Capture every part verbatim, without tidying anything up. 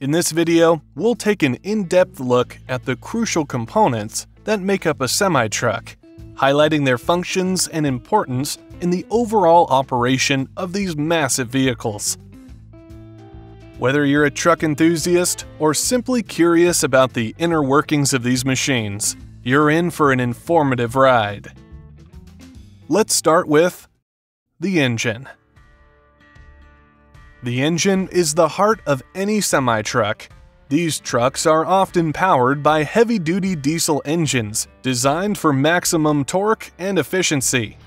In this video, we'll take an in-depth look at the crucial components that make up a semi-truck, highlighting their functions and importance in the overall operation of these massive vehicles. Whether you're a truck enthusiast or simply curious about the inner workings of these machines, you're in for an informative ride. Let's start with the engine. The engine is the heart of any semi-truck. These trucks are often powered by heavy-duty diesel engines designed for maximum torque and efficiency.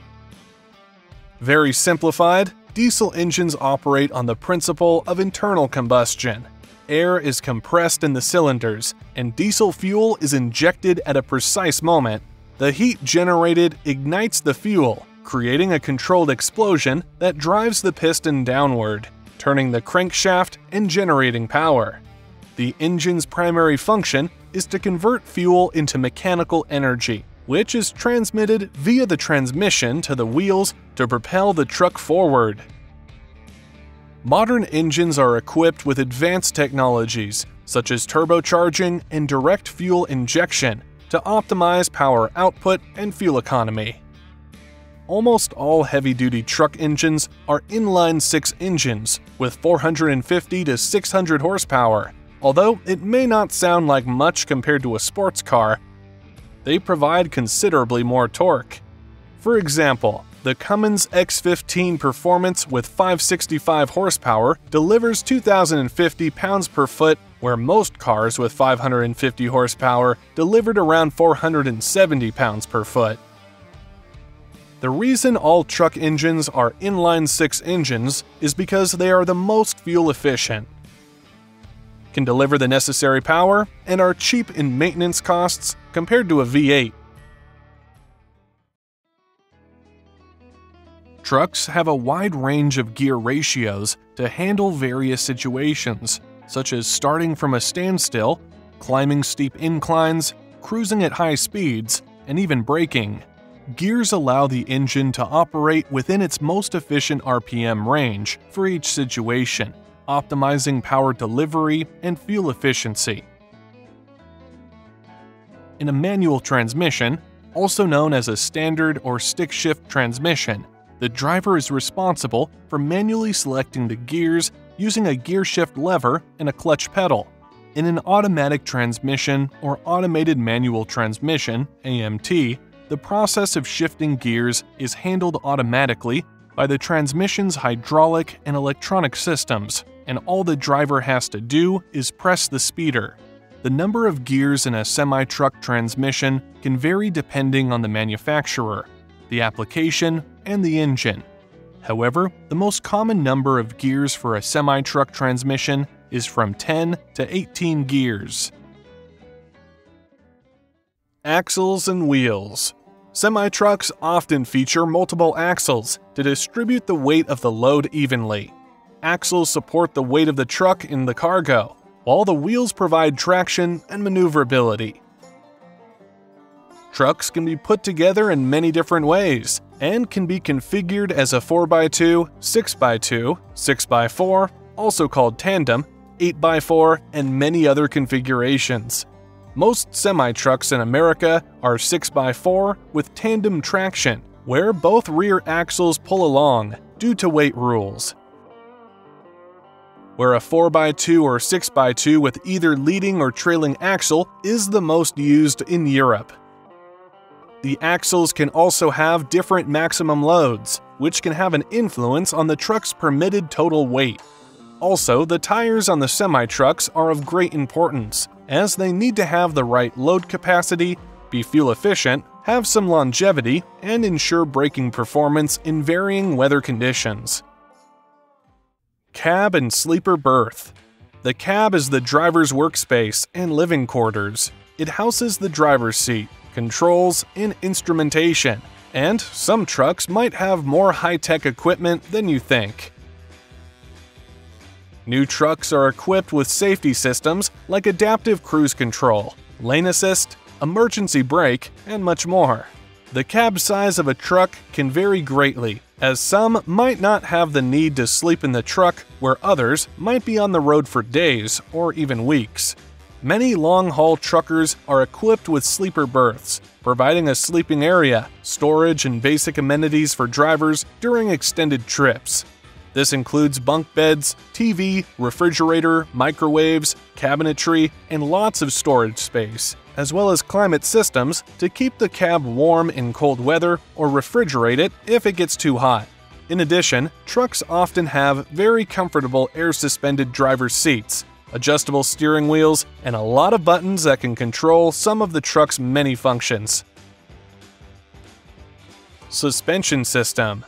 Very simplified, diesel engines operate on the principle of internal combustion. Air is compressed in the cylinders, and diesel fuel is injected at a precise moment. The heat generated ignites the fuel, creating a controlled explosion that drives the piston downward, turning the crankshaft and generating power. The engine's primary function is to convert fuel into mechanical energy, which is transmitted via the transmission to the wheels to propel the truck forward. Modern engines are equipped with advanced technologies, such as turbocharging and direct fuel injection, to optimize power output and fuel economy. Almost all heavy-duty truck engines are inline six engines with four hundred fifty to six hundred horsepower. Although it may not sound like much compared to a sports car, they provide considerably more torque. For example, the Cummins X fifteen Performance with five hundred sixty-five horsepower delivers two thousand fifty pounds per foot, where most cars with five hundred fifty horsepower delivered around four hundred seventy pounds per foot. The reason all truck engines are inline six engines is because they are the most fuel efficient, can deliver the necessary power, and are cheap in maintenance costs compared to a V eight. Trucks have a wide range of gear ratios to handle various situations, such as starting from a standstill, climbing steep inclines, cruising at high speeds, and even braking. Gears allow the engine to operate within its most efficient R P M range for each situation, optimizing power delivery and fuel efficiency. In a manual transmission, also known as a standard or stick shift transmission, the driver is responsible for manually selecting the gears using a gear shift lever and a clutch pedal. In an automatic transmission or automated manual transmission, A M T, the process of shifting gears is handled automatically by the transmission's hydraulic and electronic systems, and all the driver has to do is press the speeder. The number of gears in a semi-truck transmission can vary depending on the manufacturer, the application, and the engine. However, the most common number of gears for a semi-truck transmission is from ten to eighteen gears. Axles and wheels. Semi-trucks often feature multiple axles to distribute the weight of the load evenly. Axles support the weight of the truck in the cargo, while the wheels provide traction and maneuverability. Trucks can be put together in many different ways and can be configured as a four by two, six by two, six by four, also called tandem, eight by four, and many other configurations. Most semi-trucks in America are six by four with tandem traction, where both rear axles pull along due to weight rules. Where a four by two or six by two with either leading or trailing axle is the most used in Europe. The axles can also have different maximum loads, which can have an influence on the truck's permitted total weight. Also, the tires on the semi-trucks are of great importance, as they need to have the right load capacity, be fuel efficient, have some longevity, and ensure braking performance in varying weather conditions. Cab and sleeper berth. The cab is the driver's workspace and living quarters. It houses the driver's seat, controls, and instrumentation, and some trucks might have more high-tech equipment than you think. New trucks are equipped with safety systems like adaptive cruise control, lane assist, emergency brake, and much more. The cab size of a truck can vary greatly, as some might not have the need to sleep in the truck where others might be on the road for days or even weeks. Many long-haul truckers are equipped with sleeper berths, providing a sleeping area, storage, and basic amenities for drivers during extended trips. This includes bunk beds, T V, refrigerator, microwaves, cabinetry, and lots of storage space, as well as climate systems to keep the cab warm in cold weather or refrigerate it if it gets too hot. In addition, trucks often have very comfortable air-suspended driver's seats, adjustable steering wheels, and a lot of buttons that can control some of the truck's many functions. Suspension system.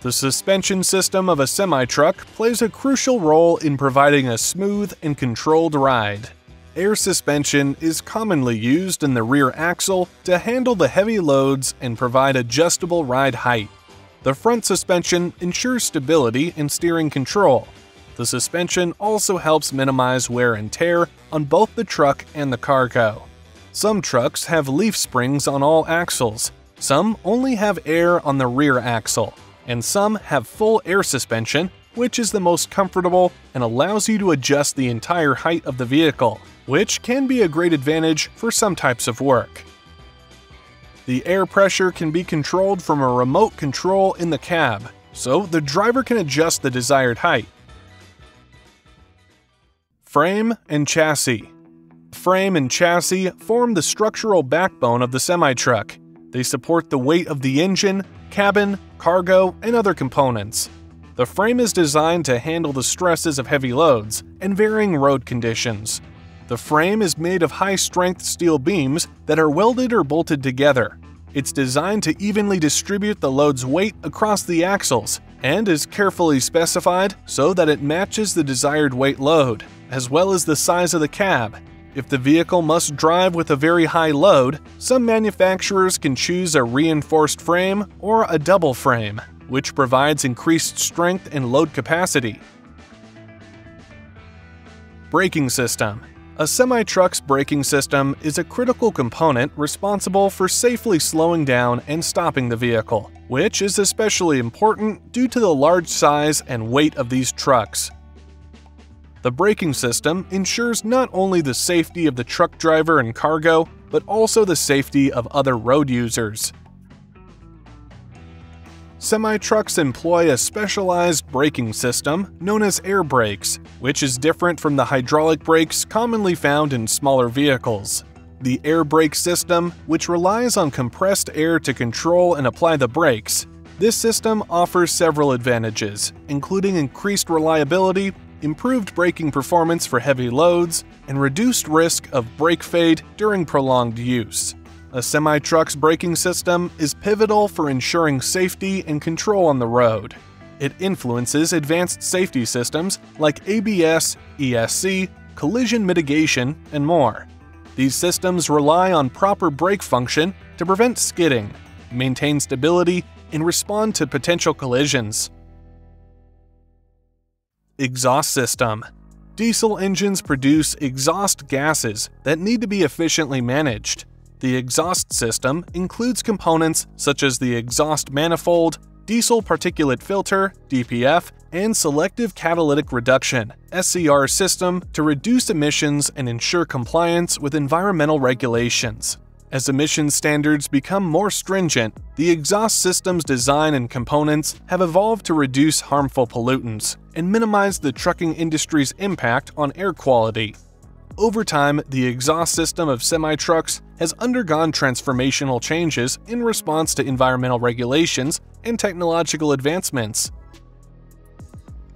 The suspension system of a semi-truck plays a crucial role in providing a smooth and controlled ride. Air suspension is commonly used in the rear axle to handle the heavy loads and provide adjustable ride height. The front suspension ensures stability and steering control. The suspension also helps minimize wear and tear on both the truck and the cargo. Some trucks have leaf springs on all axles, some only have air on the rear axle, and some have full air suspension, which is the most comfortable and allows you to adjust the entire height of the vehicle, which can be a great advantage for some types of work. The air pressure can be controlled from a remote control in the cab, so the driver can adjust the desired height. Frame and chassis. Frame and chassis form the structural backbone of the semi-truck. They support the weight of the engine, cabin, cargo, and other components. The frame is designed to handle the stresses of heavy loads and varying road conditions. The frame is made of high-strength steel beams that are welded or bolted together. It's designed to evenly distribute the load's weight across the axles and is carefully specified so that it matches the desired weight load, as well as the size of the cab. If the vehicle must drive with a very high load, some manufacturers can choose a reinforced frame or a double frame, which provides increased strength and load capacity. Braking system. A semi-truck's braking system is a critical component responsible for safely slowing down and stopping the vehicle, which is especially important due to the large size and weight of these trucks. The braking system ensures not only the safety of the truck driver and cargo, but also the safety of other road users. Semi-trucks employ a specialized braking system known as air brakes, which is different from the hydraulic brakes commonly found in smaller vehicles. The air brake system, which relies on compressed air to control and apply the brakes, this system offers several advantages, including increased reliability, improved braking performance for heavy loads, and reduced risk of brake fade during prolonged use. A semi-truck's braking system is pivotal for ensuring safety and control on the road. It influences advanced safety systems like A B S, E S C, collision mitigation, and more. These systems rely on proper brake function to prevent skidding, maintain stability, and respond to potential collisions. Exhaust system. Diesel engines produce exhaust gases that need to be efficiently managed. The exhaust system includes components such as the exhaust manifold, diesel particulate filter, D P F, and selective catalytic reduction, S C R system to reduce emissions and ensure compliance with environmental regulations. As emission standards become more stringent, the exhaust system's design and components have evolved to reduce harmful pollutants and minimize the trucking industry's impact on air quality. Over time, the exhaust system of semi-trucks has undergone transformational changes in response to environmental regulations and technological advancements.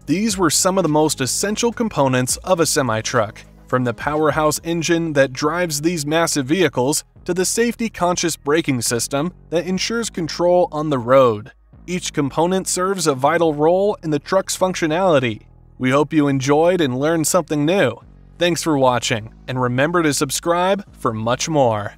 These were some of the most essential components of a semi-truck, from the powerhouse engine that drives these massive vehicles to the safety-conscious braking system that ensures control on the road. Each component serves a vital role in the truck's functionality. We hope you enjoyed and learned something new. Thanks for watching, and remember to subscribe for much more.